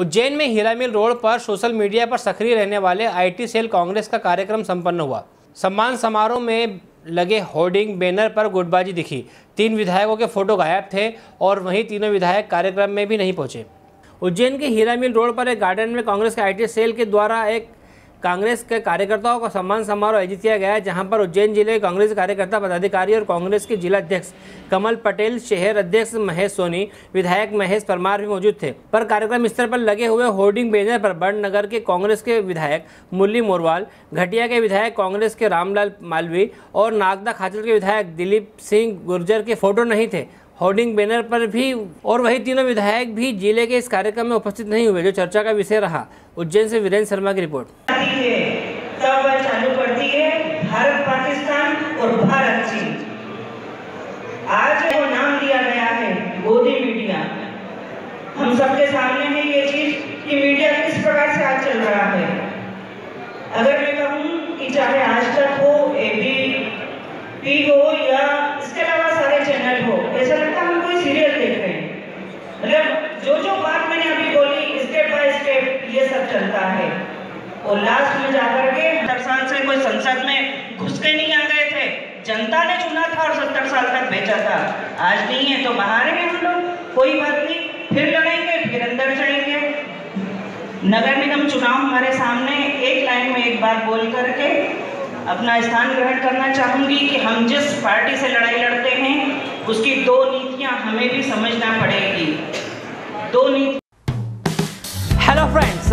उज्जैन में Heera mill road पर social media पर सक्रिय रहने वाले आईटी सेल कांग्रेस का कार्यक्रम संपन्न हुआ। सम्मान समारोह में लगे होर्डिंग बैनर पर गुटबाजी दिखी। 3 विधायकों के फोटो गायब थे और वहीं तीनों विधायक कार्यक्रम में भी नहीं पहुंचे। उज्जैन के हीरा मिल रोड पर एक गार्डन में कांग्रेस के आईटी सेल के द्वारा एक कांग्रेस के कार्यकर्ताओं का सम्मान समारोह आयोजित किया गया, जहां पर उज्जैन जिले के कांग्रेस कार्यकर्ता, पदाधिकारी और कांग्रेस के जिला अध्यक्ष कमल पटेल, शहर अध्यक्ष महेश सोनी, विधायक महेश परमार भी मौजूद थे। पर कार्यक्रम स्थल पर लगे हुए होर्डिंग बैनर पर बड़नगर के कांग्रेस के विधायक मुरली मोरवाल, घटिया के विधायक कांग्रेस के रामलाल मालवी और नागदा खाचल के विधायक दिलीप सिंह गुर्जर के फोटो नहीं थे। होर्डिंग बैनर पर भी और वही तीनों विधायक भी जिले के इस कार्यक्रम में उपस्थित नहीं हुए, जो चर्चा का विषय रहा। उज्जैन से वीरेंद्र शर्मा की रिपोर्ट। तब चालू पड़ती है भारत पाकिस्तान और भारत चीन। आज वो नाम दिया गया है गोदी मीडिया। हम सबके सामने है ये चीज कि मीडिया किस प्रकार से आज चल रहा है। अगर मैं कहूँ कि चाहे आज तक हो, एबी पी हो या इसके अलावा सारे चैनल हो, ऐसा लगता हम कोई सीरियल देख रहे हैं। मतलब जो बात मैंने अभी बोली, स्टेप बाय स्टेप ये सब चलता है और लास्ट में जाकर के 70 साल से कोई संसद में घुस के नहीं आ गए थे। जनता ने चुना था और 70 साल तक भेजा था। आज नहीं है तो बाहर है हम लोग, कोई बात नहीं, फिर लड़ेंगे, फिर अंदर जाएंगे। नगर निगम चुनाव हमारे सामने, एक लाइन में एक बार बोल करके अपना स्थान ग्रहण करना चाहूंगी कि हम जिस पार्टी से लड़ाई लड़ते हैं उसकी 2 नीतियां हमें भी समझना पड़ेगी। 2 नीति। Hello friends,